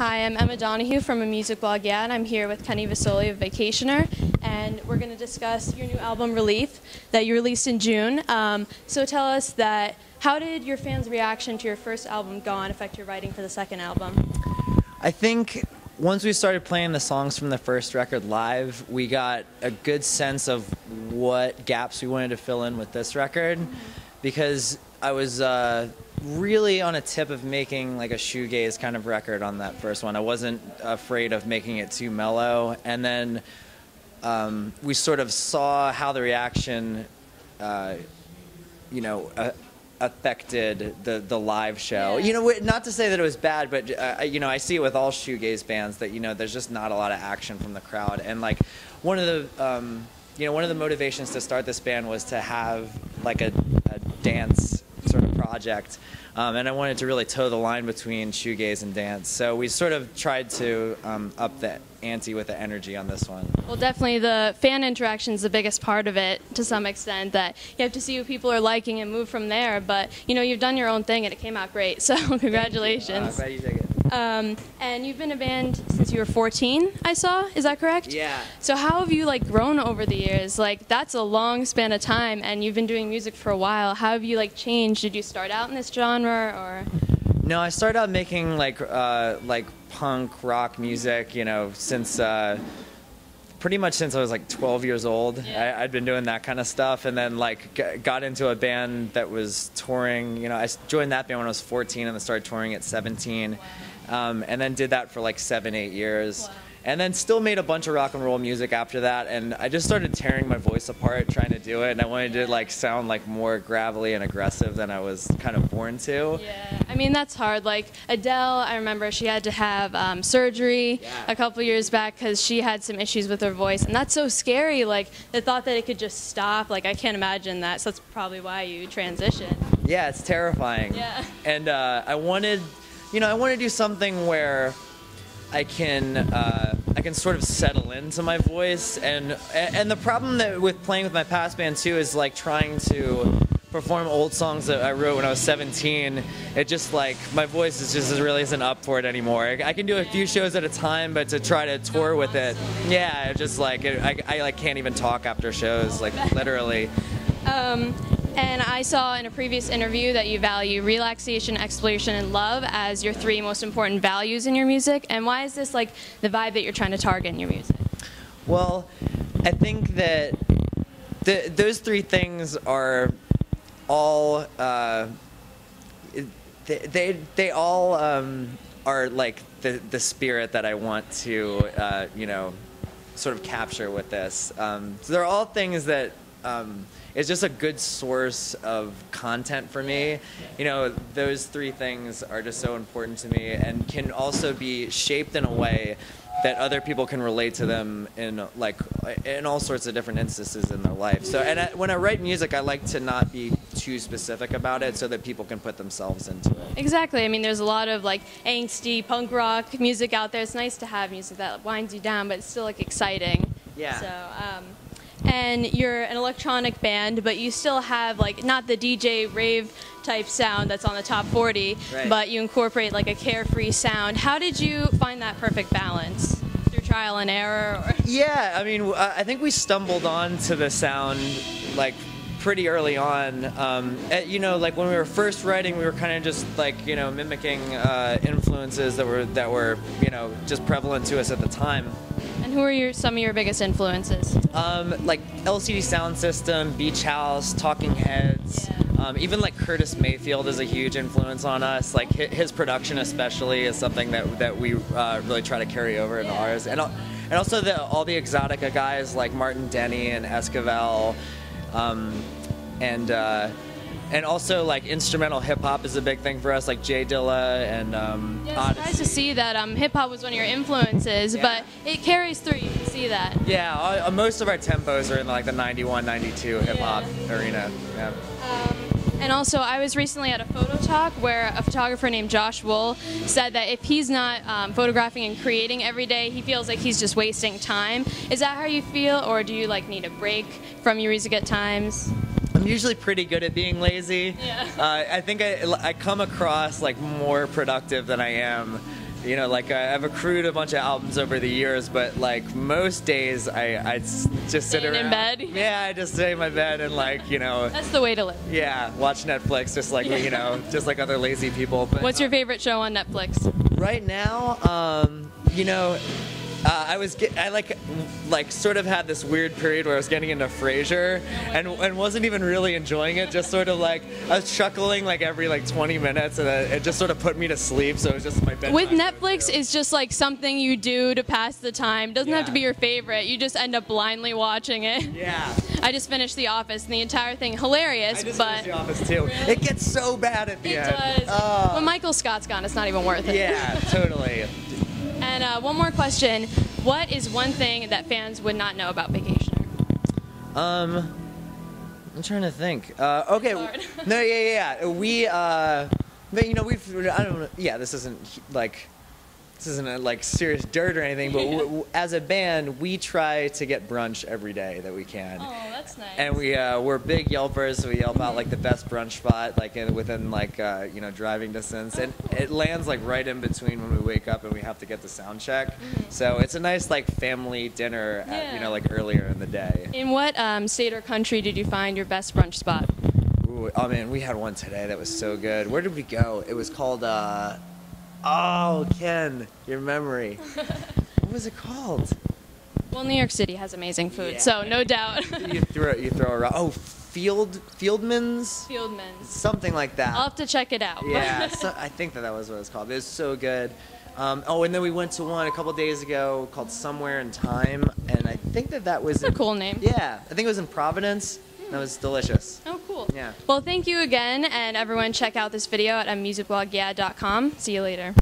Hi, I'm Emma Donahue from A Music Blog Yeah, and I'm here with Kenny Vasoli of Vacationer, and we're going to discuss your new album, Relief, that you released in June. So tell us how did your fans' reaction to your first album, Gone, affect your writing for the second album? I think once we started playing the songs from the first record live, we got a good sense of what gaps we wanted to fill in with this record, because I was really on a tip of making like a shoegaze kind of record on that first one. I wasn't afraid of making it too mellow, and then we sort of saw how the reaction, affected the live show. Yeah. You know, not to say that it was bad, but I see it with all shoegaze bands that there's just not a lot of action from the crowd. And like one of the motivations to start this band was to have like a dance sort of project, and I wanted to really toe the line between shoegaze and dance. So we sort of tried to up the ante with the energy on this one. Well, definitely the fan interaction is the biggest part of it, to some extent, that you have to see what people are liking and move from there. But you've done your own thing and it came out great, so congratulations. I'm glad you dig it. And you've been a band since you were 14, I saw. Is that correct? Yeah. So how have you grown over the years? That's a long span of time, and you've been doing music for a while. How have you changed? Did you start out in this genre, or? No, I started out making like punk rock music, since pretty much since I was 12 years old. Yeah. I'd been doing that kind of stuff, and then got into a band that was touring. I joined that band when I was 14, and then started touring at 17. Wow. And then did that for 7-8 years. Wow. And then still made a bunch of rock and roll music after that, and I just started tearing my voice apart trying to do it, and I wanted to sound more gravelly and aggressive than I was kind of born to. Yeah, I mean that's hard. Adele, I remember she had to have surgery a couple years back because she had some issues with her voice, and that's so scary, the thought that it could just stop. I can't imagine that, so that's probably why you transitioned. Yeah, it's terrifying. Yeah. And I wanted to do something where I can sort of settle into my voice, and the problem with playing with my past band too is trying to perform old songs that I wrote when I was 17. It just my voice is just really isn't up for it anymore. I can do a few shows at a time, but to try to tour with it, yeah, I can't even talk after shows, literally. And I saw in a previous interview that you value relaxation, exploration, and love as your three most important values in your music. And why is this the vibe that you're trying to target in your music? Well, I think that those three things are all are the spirit that I want to sort of capture with this. So they're all things that. It's just a good source of content for me. Those three things are just so important to me and can also be shaped in a way that other people can relate to them in in all sorts of different instances in their life. So, and when I write music, I like to not be too specific about it so that people can put themselves into it. Exactly. I mean, there's a lot of angsty punk rock music out there. It's nice to have music that winds you down, but it's still exciting. Yeah. So. And you're an electronic band, but you still have not the DJ rave type sound that's on the top 40, right. But you incorporate a carefree sound. How did you find that perfect balance? Through trial and error? Or? Yeah, I mean, I think we stumbled onto the sound pretty early on. When we were first writing, we were kind of just mimicking influences that were just prevalent to us at the time. And who are some of your biggest influences? LCD Sound System, Beach House, Talking Heads. Yeah. Even Curtis Mayfield is a huge influence on us. His production especially is something that we really try to carry over into ours. And also all the Exotica guys like Martin Denny and Esquivel, and also instrumental hip hop is a big thing for us, J. Dilla and yeah, Odyssey. It's nice to see that hip hop was one of your influences, but it carries through. You can see that. Yeah, most of our tempos are in the 91, 92 hip hop arena. Yeah. And also, I was recently at a photo talk where a photographer named Josh Wool said that if he's not photographing and creating every day, he feels he's just wasting time. Is that how you feel, or do you need a break from your music at times? I'm usually pretty good at being lazy. Yeah. I think I come across more productive than I am You know, like, I've accrued a bunch of albums over the years, but, like, most days I just sit around. In bed? Yeah, I just stay in my bed and, like, you know. That's the way to live. Yeah, watch Netflix, just like, you know, just like other lazy people. But, what's your favorite show on Netflix? Right now, you know, I sort of had this weird period where I was getting into Frasier and wasn't even really enjoying it. Just sort of like I was chuckling like every like 20 minutes, and it just sort of put me to sleep. So it was just my bedtime. With Netflix, it's just like something you do to pass the time. Doesn't have to be your favorite. You just end up blindly watching it. Yeah. I just finished The Office, and the entire thing hilarious. I just finished The Office too. Really? It gets so bad at the end. It does. When Michael Scott's gone, it's not even worth it. Yeah, totally. And one more question. What is one thing that fans would not know about Vacationer? I'm trying to think. Okay. No, yeah. We, you know, I don't know. Yeah, this isn't serious dirt or anything, but as a band, we try to get brunch every day that we can. Oh, that's nice. And we're big Yelpers, so we Yelp out like the best brunch spot, like within like you know, driving distance, and it lands like right in between when we wake up and we have to get the sound check. So it's a nice like family dinner, at, you know, like earlier in the day. In what state or country did you find your best brunch spot? Ooh, oh man, we had one today that was so good. Where did we go? It was called. Oh, Ken, your memory. What was it called? Well, New York City has amazing food, so no doubt. you throw around. Oh, Fieldman's? Fieldman's. Something like that. I'll have to check it out. Yeah, so, I think that was what it was called. It was so good. Oh, and then we went to one a couple days ago called Somewhere in Time, and I think that was... That's a cool name. Yeah, I think it was in Providence. That was delicious. Oh, cool. Yeah. Well, thank you again, and everyone check out this video at amusicblogyeah.com. See you later.